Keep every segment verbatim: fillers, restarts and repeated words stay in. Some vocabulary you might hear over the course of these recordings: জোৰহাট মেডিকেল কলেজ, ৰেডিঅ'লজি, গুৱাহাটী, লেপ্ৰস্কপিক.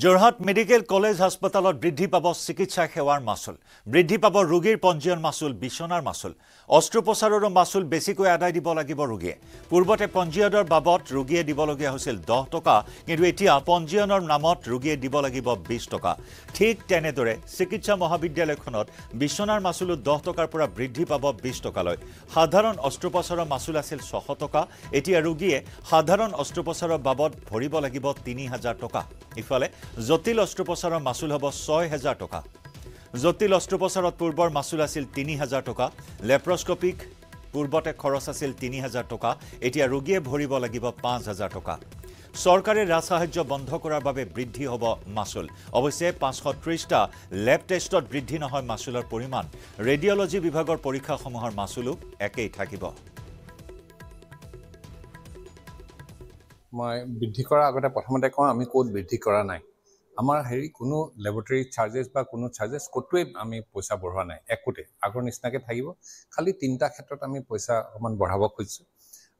জোৰহাট মেডিকেল কলেজ হাসপাতালত বৃদ্ধি পাব চিকিৎসা সেৱাৰ মাচুল, বৃদ্ধি পাব ৰোগীৰ পঞ্জীয়ন মাচুল, বিচনাৰ মাচুল, অস্ত্ৰোপচাৰৰো মাচুল বেছিকৈ আদায় দিব লাগিব ৰোগীয়ে। পূৰ্বতে পঞ্জীয়নৰ বাবদ ৰোগীয়ে দিবলগীয়া হৈছিল দহ টকা, কিন্তু এতিয়া পঞ্জীয়নৰ নামত ৰোগীয়ে দিব লাগিব বিশ টকা। ঠিক তেনেদৰে চিকিৎসা মহাবিদ্যালয়খনত বিচনাৰ মাচুলো দহ টকাৰ পৰা বৃদ্ধি পাব বিশ টকালৈ। সাধাৰণ অস্ত্ৰোপচাৰৰ মাচুল আছিল ছশ টকা, এতিয়া ৰোগীয়ে সাধাৰণ অস্ত্ৰোপচাৰৰ বাবদ ভৰিব লাগিব তিনি হাজাৰ টকা। ইফালে জটিল অস্ত্ৰোপচাৰৰ মাচুল হ'ব ছয় হাজাৰ টকা। জটিল অস্ত্ৰোপচাৰত পূৰ্বৰ মাচুল আছিল তিনি হাজাৰ টকা। লেপ্ৰস্কপিক পূৰ্বতে খৰচ আছিল তিনি হাজাৰ টকা, এতিয়া ৰোগীয়ে ভৰিব লাগিব পাঁচ হাজাৰ টকা। চৰকাৰে ৰাজ সাহায্য বন্ধ কৰাৰ বাবে বৃদ্ধি হ'ব মাচুল। অৱশ্যে পাঁচশ ত্ৰিছটা লেব টেষ্টত বৃদ্ধি নহয় মাচুলৰ পৰিমাণ। ৰেডিঅ'লজি বিভাগৰ পৰীক্ষাসমূহৰ মাচুলো একেই থাকিব। মই বৃদ্ধি কৰাৰ আগতে প্ৰথমতে কওঁ, আমি ক'ত বৃদ্ধি কৰা নাই। আমাৰ হেৰি কোনো লেবৰেটৰী চাৰ্জেছ বা কোনো চাৰ্জেছ ক'তোৱেই আমি পইচা বঢ়োৱা নাই, একোতে আগৰ নিচিনাকৈ থাকিব। খালি তিনিটা ক্ষেত্ৰত আমি পইচা অকণমান বঢ়াব খুজিছোঁ।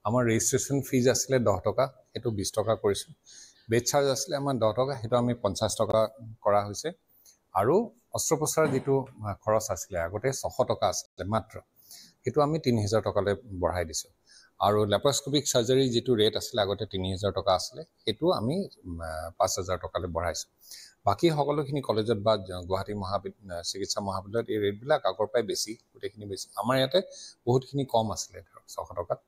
আমাৰ ৰেজিষ্ট্ৰেশ্যন ফিজ আছিলে দহ টকা, সেইটো বিছ টকা কৰিছোঁ। বেড চাৰ্জ আছিলে আমাৰ দহ টকা, সেইটো আমি পঞ্চাছ টকা কৰা হৈছে। আৰু অস্ত্ৰোপচাৰ যিটো খৰচ আছিলে আগতে ছশ টকা আছিলে মাত্ৰ, সেইটো আমি তিনি হাজাৰ টকালৈ বঢ়াই দিছোঁ। আৰু লেপ্ৰস্কপিক চাৰ্জাৰী যিটো ৰেট আছিলে আগতে তিনি হাজাৰ টকা আছিলে, সেইটো আমি পাঁচ হাজাৰ টকালৈ বঢ়াইছোঁ। বাকী সকলোখিনি কলেজত বা গুৱাহাটী মহাবিদ্যালয় চিকিৎসা মহাবিদ্যালয়ত এই ৰেটবিলাক আগৰ পৰাই বেছি, গোটেইখিনি বেছি। আমাৰ ইয়াতে বহুতখিনি কম আছিলে ধৰক ছশ টকাত,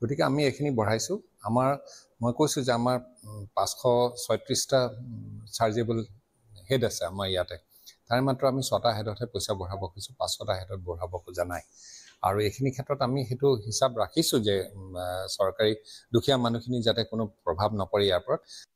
গতিকে আমি এইখিনি বঢ়াইছোঁ। আমাৰ মই কৈছোঁ যে আমাৰ পাঁচশ ছয়ত্ৰিছটা চাৰ্জেবল হেড আছে আমাৰ ইয়াতে, তাৰে মাত্ৰ আমি ছটা হেডতহে পইচা বঢ়াব খুজিছোঁ, পাঁচশটা হেডত বঢ়াব খোজা নাই। আৰু এইখিনি ক্ষেত্ৰত আমি সেইটো হিচাপ ৰাখিছোঁ যে চৰকাৰী দুখীয়া মানুহখিনি যাতে কোনো প্ৰভাৱ নপৰে ইয়াৰ ওপৰত।